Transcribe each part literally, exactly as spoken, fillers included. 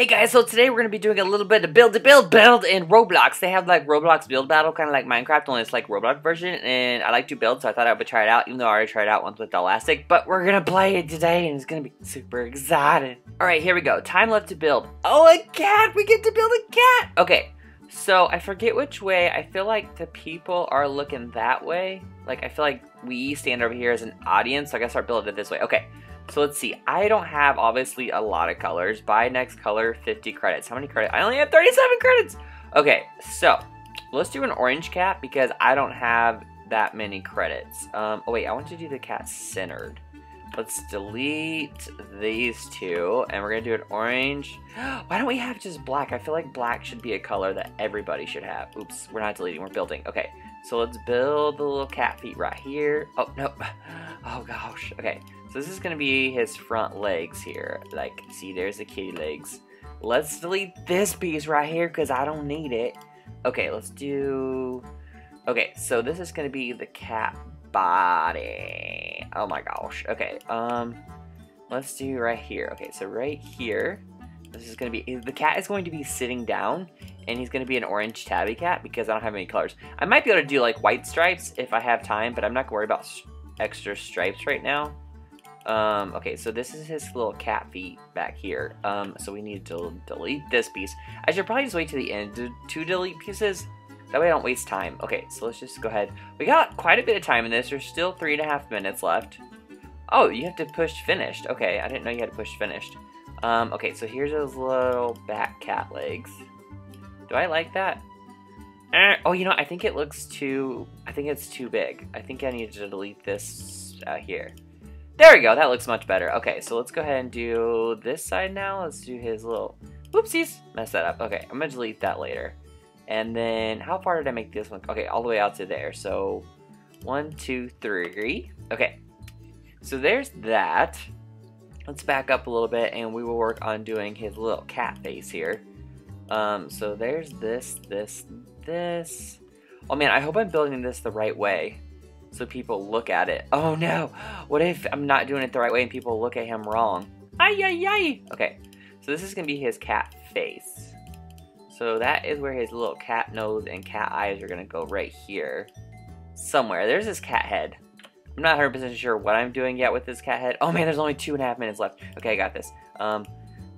Hey guys, so today we're going to be doing a little bit of build to build build in Roblox. They have like Roblox build battle, kind of like Minecraft, only it's like Roblox version, and I like to build, so I thought I would try it out, even though I already tried it out once with Elastic, but we're going to play it today, and it's going to be super exciting. Alright, here we go. Time left to build. Oh, a cat! We get to build a cat! Okay, so I forget which way. I feel like the people are looking that way. Like, I feel like we stand over here as an audience, so I gotta start building it this way. Okay. So let's see, I don't have obviously a lot of colors. Buy next color, fifty credits. How many credits? I only have thirty-seven credits. Okay, so let's do an orange cat because I don't have that many credits. Um, oh wait, I want to do the cat centered. Let's delete these two and we're gonna do an orange. Why don't we have just black? I feel like black should be a color that everybody should have. Oops, we're not deleting, we're building. Okay, so let's build the little cat feet right here. Oh, no. Oh gosh, okay. So this is going to be his front legs here. Like, see, there's the kitty legs. Let's delete this piece right here because I don't need it. Okay, let's do... Okay, so this is going to be the cat body. Oh my gosh. Okay, um, let's do right here. Okay, so right here, this is going to be... The cat is going to be sitting down, and he's going to be an orange tabby cat because I don't have any colors. I might be able to do, like, white stripes if I have time, but I'm not going to worry about extra stripes right now. Um, okay, so this is his little cat feet back here. Um, so we need to delete this piece. I should probably just wait to the end to, to delete pieces. That way I don't waste time. Okay, so let's just go ahead. We got quite a bit of time in this. There's still three and a half minutes left. Oh, you have to push finished. Okay, I didn't know you had to push finished. Um, okay, so here's those little back cat legs. Do I like that? Eh, oh, you know, I think it looks too, I think it's too big. I think I need to delete this uh, here. There we go, that looks much better. Okay, so let's go ahead and do this side now. Let's do his little, whoopsies, mess that up. Okay, I'm gonna delete that later. And then, how far did I make this one? Okay, all the way out to there. So, one, two, three. Okay, so there's that. Let's back up a little bit and we will work on doing his little cat face here. Um, so there's this, this, this. Oh man, I hope I'm building this the right way, so people look at it. Oh no! What if I'm not doing it the right way and people look at him wrong? Ay, ay, ay! Okay, so this is gonna be his cat face. So that is where his little cat nose and cat eyes are gonna go right here. Somewhere. There's his cat head. I'm not one hundred percent sure what I'm doing yet with this cat head. Oh man, there's only two and a half minutes left. Okay, I got this. Um,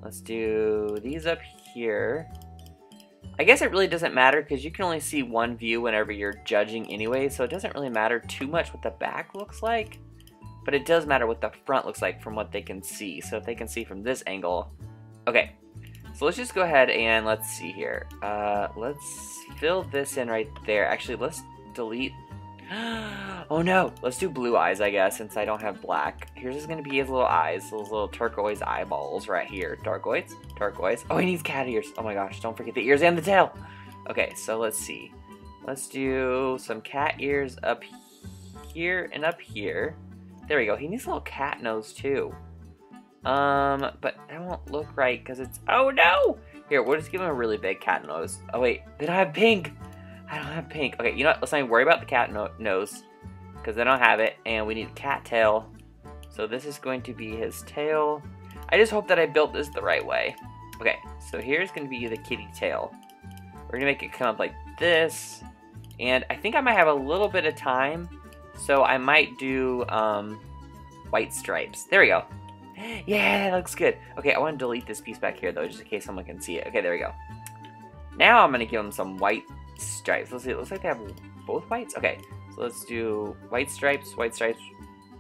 let's do these up here. I guess it really doesn't matter because you can only see one view whenever you're judging anyway, so it doesn't really matter too much what the back looks like, but it does matter what the front looks like from what they can see. So if they can see from this angle, okay, so let's just go ahead and let's see here. Uh, let's fill this in right there. Actually, let's delete. Oh no, let's do blue eyes, I guess, since I don't have black. Here's just gonna be his little eyes, those little turquoise eyeballs right here. Turquoise, turquoise. Oh, he needs cat ears. Oh my gosh, don't forget the ears and the tail. Okay, so let's see. Let's do some cat ears up here and up here. There we go. He needs a little cat nose too. Um, but that won't look right because it's. Oh no! Here, we'll just give him a really big cat nose. Oh wait, did I have pink? I don't have pink. Okay, you know what? Let's not even worry about the cat no nose because I don't have it, and we need a cat tail. So this is going to be his tail. I just hope that I built this the right way. Okay, so here's going to be the kitty tail. We're going to make it come up like this, and I think I might have a little bit of time, so I might do um, white stripes. There we go. Yeah, that looks good. Okay, I want to delete this piece back here, though, just in case someone can see it. Okay, there we go. Now I'm going to give him some white stripes. Let's see, it looks like they have both whites. Okay, so let's do white stripes, white stripes,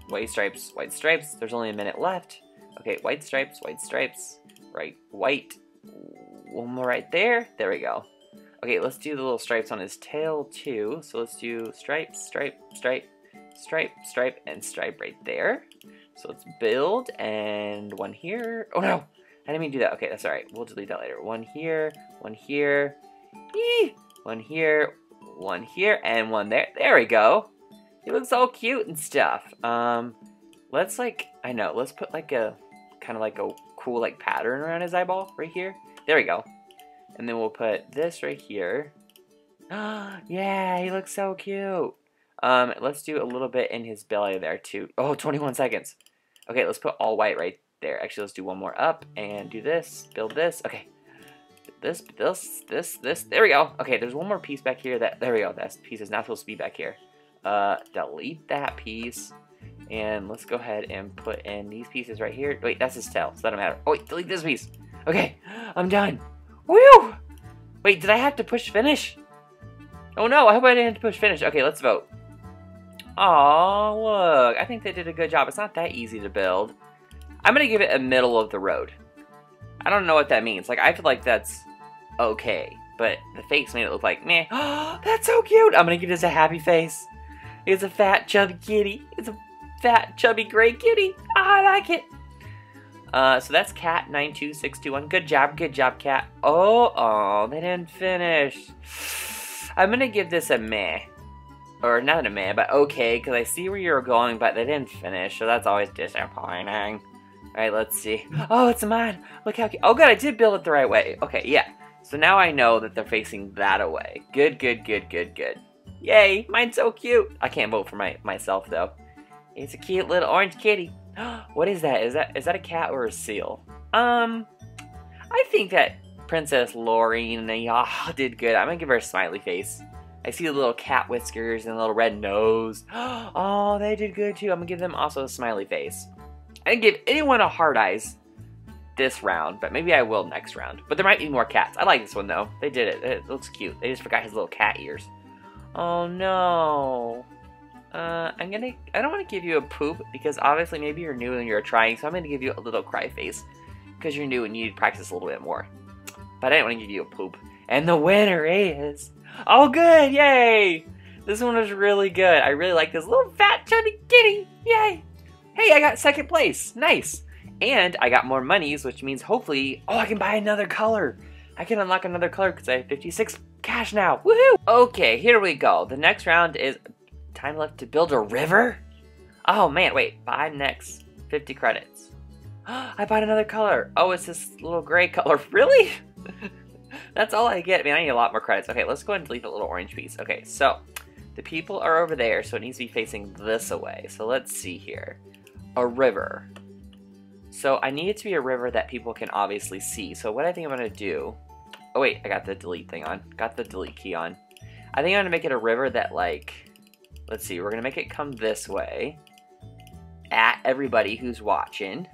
white stripes, white stripes. There's only a minute left. Okay, white stripes, white stripes, right, white. One more right there. There we go. Okay, let's do the little stripes on his tail too. So let's do stripe, stripe, stripe, stripe, stripe, and stripe right there. So let's build and one here. Oh no, I didn't mean to do that. Okay, that's all right. We'll delete that later. One here, one here. Eee! One here, one here, and one there. There we go. He looks all cute and stuff. Um, let's like, I know, let's put like a, kind of like a cool like pattern around his eyeball right here. There we go. And then we'll put this right here. Yeah, he looks so cute. Um, let's do a little bit in his belly there too. Oh, twenty-one seconds. Okay, let's put all white right there. Actually, let's do one more up and do this, build this. Okay, this, this, this, this. There we go. Okay, there's one more piece back here. That there we go. That piece is not supposed to be back here. Uh, delete that piece. And let's go ahead and put in these pieces right here. Wait, that's his tail, so that doesn't matter. Oh, wait, delete this piece. Okay, I'm done. Woo! Wait, did I have to push finish? Oh no, I hope I didn't have to push finish. Okay, let's vote. Aw, look, I think they did a good job. It's not that easy to build. I'm gonna give it a middle of the road. I don't know what that means. Like, I feel like that's okay, but the face made it look like meh. Oh, that's so cute. I'm gonna give this a happy face. It's a fat, chubby kitty. It's a fat, chubby, gray kitty. I like it. Uh, so that's cat nine two six two one. Good job, good job, cat. Oh, oh, they didn't finish. I'm gonna give this a meh. Or not a meh, but okay, because I see where you're going, but they didn't finish, so that's always disappointing. Alright, let's see. Oh, it's mine! Look how cute. Oh good, I did build it the right way. Okay, yeah. So now I know that they're facing that away. Good, good, good, good, good. Yay! Mine's so cute! I can't vote for my myself, though. It's a cute little orange kitty. What is that? Is that is that a cat or a seal? Um, I think that Princess Lorraine y'all did good. I'm gonna give her a smiley face. I see the little cat whiskers and the little red nose. Oh, they did good too. I'm gonna give them also a smiley face. I didn't give anyone a hard eyes this round, but maybe I will next round. But there might be more cats. I like this one though. They did it. It looks cute. They just forgot his little cat ears. Oh no. Uh, I'm gonna, I don't want to give you a poop because obviously maybe you're new and you're trying, so I'm gonna give you a little cry face because you're new and you need to practice a little bit more. But I didn't want to give you a poop. And the winner is... Oh good, yay! This one was really good. I really like this little fat chubby kitty, yay! Hey, I got second place, nice! And I got more monies, which means hopefully, oh, I can buy another color! I can unlock another color because I have fifty-six cash now, woohoo! Okay, here we go. The next round is time left to build a river? Oh man, wait, buy next, fifty credits. I bought another color, oh, it's this little gray color, really? That's all I get. Man, I need a lot more credits. Okay, let's go ahead and delete the little orange piece. Okay, so the people are over there, so it needs to be facing this away. So let's see here. A river. So I need it to be a river that people can obviously see. So what I think I'm going to do... Oh, wait. I got the delete thing on. Got the delete key on. I think I'm going to make it a river that, like... Let's see. We're going to make it come this way. At everybody who's watching.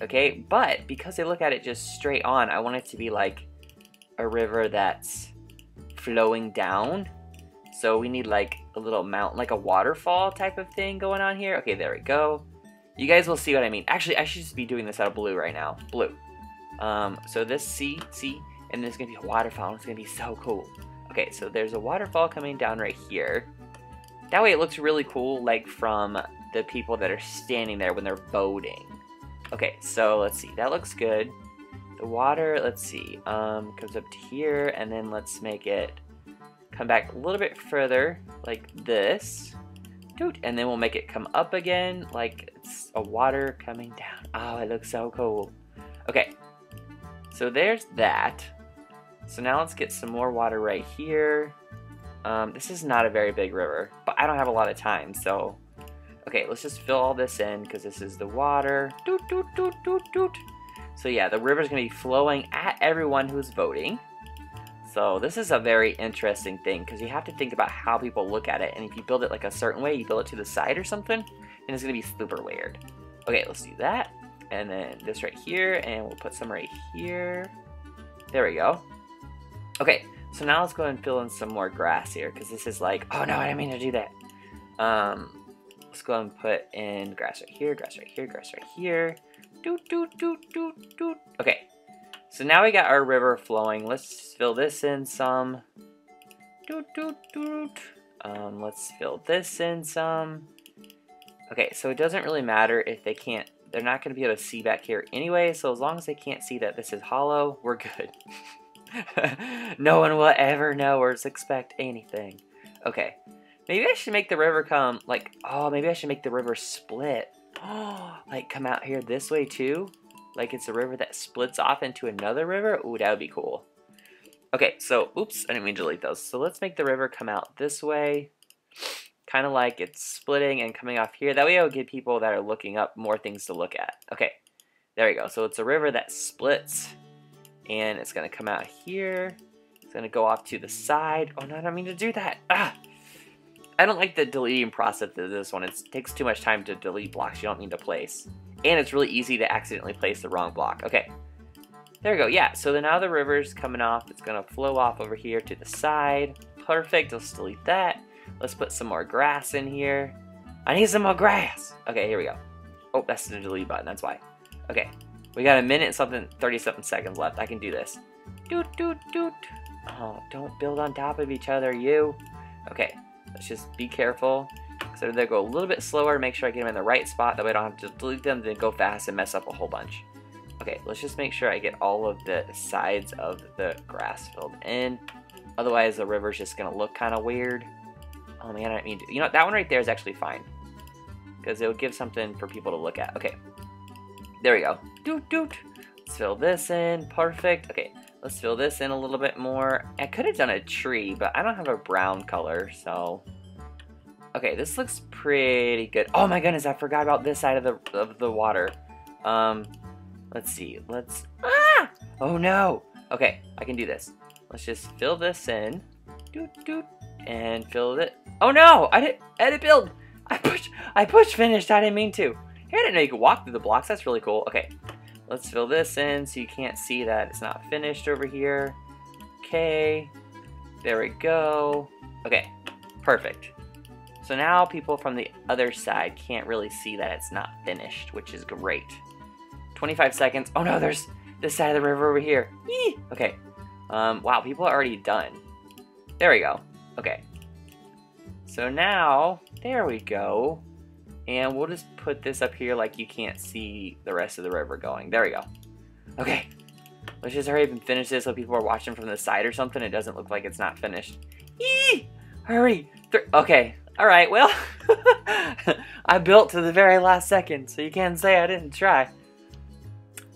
Okay, but because they look at it just straight on, I want it to be, like... a river that's flowing down, so we need like a little mountain, like a waterfall type of thing going on here. Okay, there we go. You guys will see what I mean. Actually, I should just be doing this out of blue right now. Blue. Um, so this C, C, and there's gonna be a waterfall. And it's gonna be so cool. Okay, so there's a waterfall coming down right here. That way, it looks really cool, like from the people that are standing there when they're boating. Okay, so let's see. That looks good. The water, let's see, um, comes up to here, and then let's make it come back a little bit further, like this, and then we'll make it come up again, like it's a water coming down. Oh, it looks so cool. Okay, so there's that. So now let's get some more water right here. Um, this is not a very big river, but I don't have a lot of time, so, okay, let's just fill all this in, because this is the water. Doot, doot, doot, doot, doot. So yeah, the river's going to be flowing at everyone who's voting. So this is a very interesting thing because you have to think about how people look at it. And if you build it like a certain way, you build it to the side or something, and it's going to be super weird. Okay, let's do that. And then this right here, and we'll put some right here. There we go. Okay, so now let's go ahead and fill in some more grass here because this is like, oh no, I didn't mean to do that. Um, let's go ahead and put in grass right here, grass right here, grass right here. Doot, doot, doot, doot, doot. Okay, so now we got our river flowing. Let's fill this in some. Doot, doot, doot. Um, let's fill this in some. Okay, so it doesn't really matter if they can't, they're not going to be able to see back here anyway, so as long as they can't see that this is hollow, we're good. No one will ever know or expect anything. Okay, maybe I should make the river come, like, oh, maybe I should make the river split. Oh, like come out here this way too, like it's a river that splits off into another river. Ooh, that would be cool. Okay, so oops, I didn't mean to delete those. So let's make the river come out this way, kind of like it's splitting and coming off here. That way it'll give people that are looking up more things to look at. Okay, there we go. So it's a river that splits and it's gonna come out here. It's gonna go off to the side. Oh no, I don't mean to do that. Ah! I don't like the deleting process of this one. It takes too much time to delete blocks you don't need to place. And it's really easy to accidentally place the wrong block. Okay, there we go. Yeah, so then now the river's coming off. It's gonna flow off over here to the side. Perfect, let's delete that. Let's put some more grass in here. I need some more grass. Okay, here we go. Oh, that's the delete button, that's why. Okay, we got a minute and something, thirty something seconds left. I can do this. Doot, doot, doot. Oh, don't build on top of each other, you. Okay, let's just be careful. So they'll go a little bit slower, make sure I get them in the right spot, that way I don't have to delete them, then go fast and mess up a whole bunch. Okay, let's just make sure I get all of the sides of the grass filled in. Otherwise, the river's just gonna look kind of weird. Oh man, I didn't mean to. You know, that one right there is actually fine, because it would give something for people to look at. Okay, there we go. Doot, doot. Let's fill this in. Perfect. Okay, let's fill this in a little bit more. I could have done a tree, but I don't have a brown color, so... Okay, this looks pretty good. Oh my goodness, I forgot about this side of the of the water. Um, let's see. Let's... Ah! Oh no! Okay, I can do this. Let's just fill this in. Doot, doot. And fill it. Oh no! I didn't edit build! I pushed I push finished, I didn't mean to. Hey, I didn't know you could walk through the blocks, that's really cool. Okay, let's fill this in so you can't see that it's not finished over here. Okay, there we go. Okay, perfect. So now people from the other side can't really see that it's not finished, which is great. twenty-five seconds. Oh no, there's this side of the river over here. Yee! Okay, um, wow, people are already done. There we go. Okay. So now, there we go. And we'll just put this up here like you can't see the rest of the river going. There we go. Okay. Let's just hurry up and finish this so people are watching from the side or something. It doesn't look like it's not finished. Yee! Hurry! Th- okay. Alright, well. I built to the very last second, so you can't say I didn't try.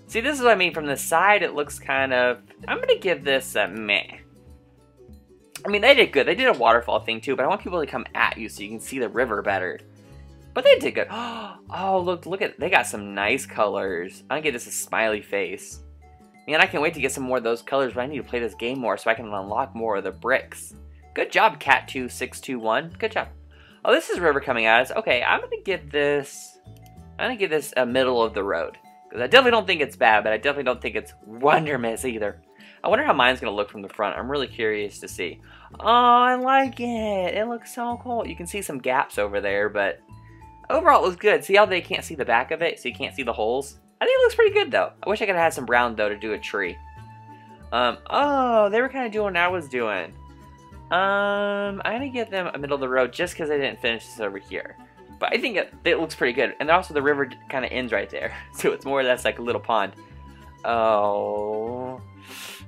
See, this is what I mean. From the side, it looks kind of... I'm going to give this a meh. I mean, they did good. They did a waterfall thing, too, but I want people to come at you so you can see the river better. But they did good. Oh, look, look at... They got some nice colors. I'm going to give this a smiley face. Man, I can't wait to get some more of those colors, but I need to play this game more so I can unlock more of the bricks. Good job, Cat two six two one. Good job. Oh, this is river coming at us. Okay, I'm going to give this... I'm going to give this a middle of the road. Because I definitely don't think it's bad, but I definitely don't think it's wondermess either. I wonder how mine's going to look from the front. I'm really curious to see. Oh, I like it. It looks so cool. You can see some gaps over there, but overall it looks good. See how they can't see the back of it, so you can't see the holes? I think it looks pretty good, though. I wish I could have had some brown, though, to do a tree. Um, oh, they were kind of doing what I was doing. Um, I'm going to give them a middle of the road just because I didn't finish this over here. But I think it, it looks pretty good. And also the river kind of ends right there. So it's more or less like a little pond. Oh,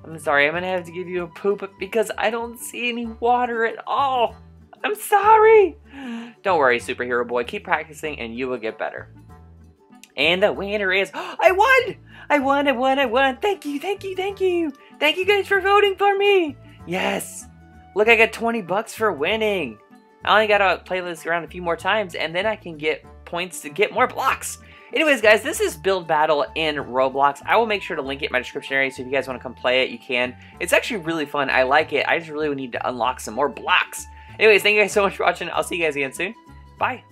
I'm sorry. I'm going to have to give you a poop because I don't see any water at all. I'm sorry. Don't worry, superhero boy. Keep practicing and you will get better. And the winner is... Oh, I won! I won, I won, I won. Thank you, thank you, thank you. Thank you guys for voting for me. Yes. Look, I got twenty bucks for winning. I only gotta play this around a few more times, and then I can get points to get more blocks. Anyways, guys, this is Build Battle in Roblox. I will make sure to link it in my description area, so if you guys want to come play it, you can. It's actually really fun. I like it. I just really need to unlock some more blocks. Anyways, thank you guys so much for watching. I'll see you guys again soon. Bye.